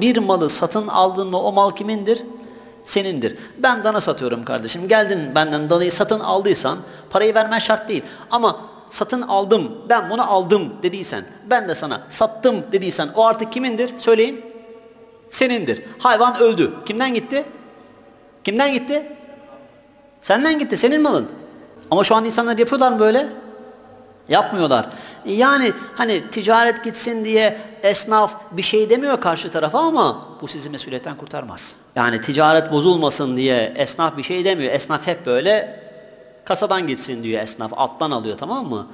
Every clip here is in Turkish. Bir malı satın aldın mı o mal kimindir? Senindir. Ben dana satıyorum kardeşim. Geldin benden danayı satın aldıysan parayı vermen şart değil. Ama satın aldım, ben bunu aldım dediysen, ben de sana sattım dediysen o artık kimindir? Söyleyin. Senindir. Hayvan öldü. Kimden gitti? Kimden gitti? Senden gitti. Senin malın. Ama şu an insanlar yapıyorlar mı böyle? Yapmıyorlar. Yani hani ticaret gitsin diye esnaf bir şey demiyor karşı tarafa ama bu sizi mesuliyetten kurtarmaz. Yani ticaret bozulmasın diye esnaf bir şey demiyor. Esnaf hep böyle kasadan gitsin diyor esnaf. Alttan alıyor, tamam mı?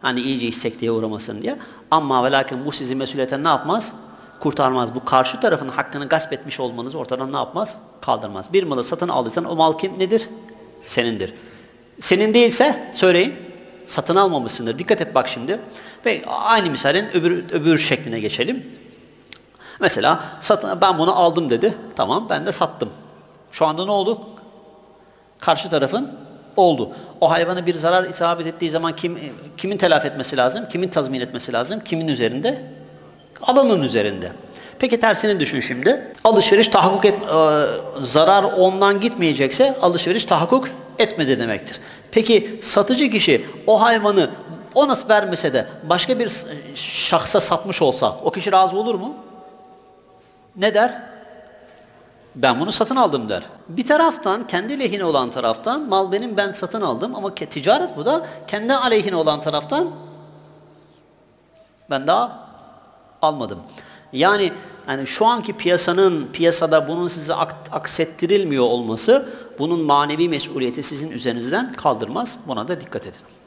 Hani iyice içsek diye uğramasın diye. Ama ve lakin bu sizi mesuliyetten ne yapmaz? Kurtarmaz. Bu karşı tarafın hakkını gasp etmiş olmanızı ortadan ne yapmaz? Kaldırmaz. Bir malı satın aldıysan o mal kim nedir? Senindir. Senin değilse söyleyin. Satın almamışsındır. Dikkat et bak şimdi. Ve aynı misalin öbür şekline geçelim. Mesela ben bunu aldım dedi. Tamam, ben de sattım. Şu anda ne oldu? Karşı tarafın oldu. O hayvana bir zarar isabet ettiği zaman kimin telafi etmesi lazım? Kimin tazmin etmesi lazım? Kimin üzerinde? Alanın üzerinde. Peki tersini düşün şimdi. Alışveriş tahakkuk zarar ondan gitmeyecekse alışveriş tahakkuk etmedi demektir. Peki satıcı kişi o hayvanı ona vermese de başka bir şahsa satmış olsa o kişi razı olur mu? Ne der? Ben bunu satın aldım der. Bir taraftan kendi lehine olan taraftan mal benim, ben satın aldım, ama ticaret bu da kendi aleyhine olan taraftan ben daha almadım. Yani şu anki piyasada bunun size aksettirilmiyor olması bunun manevi mesuliyeti sizin üzerinizden kaldırmaz. Buna da dikkat edin.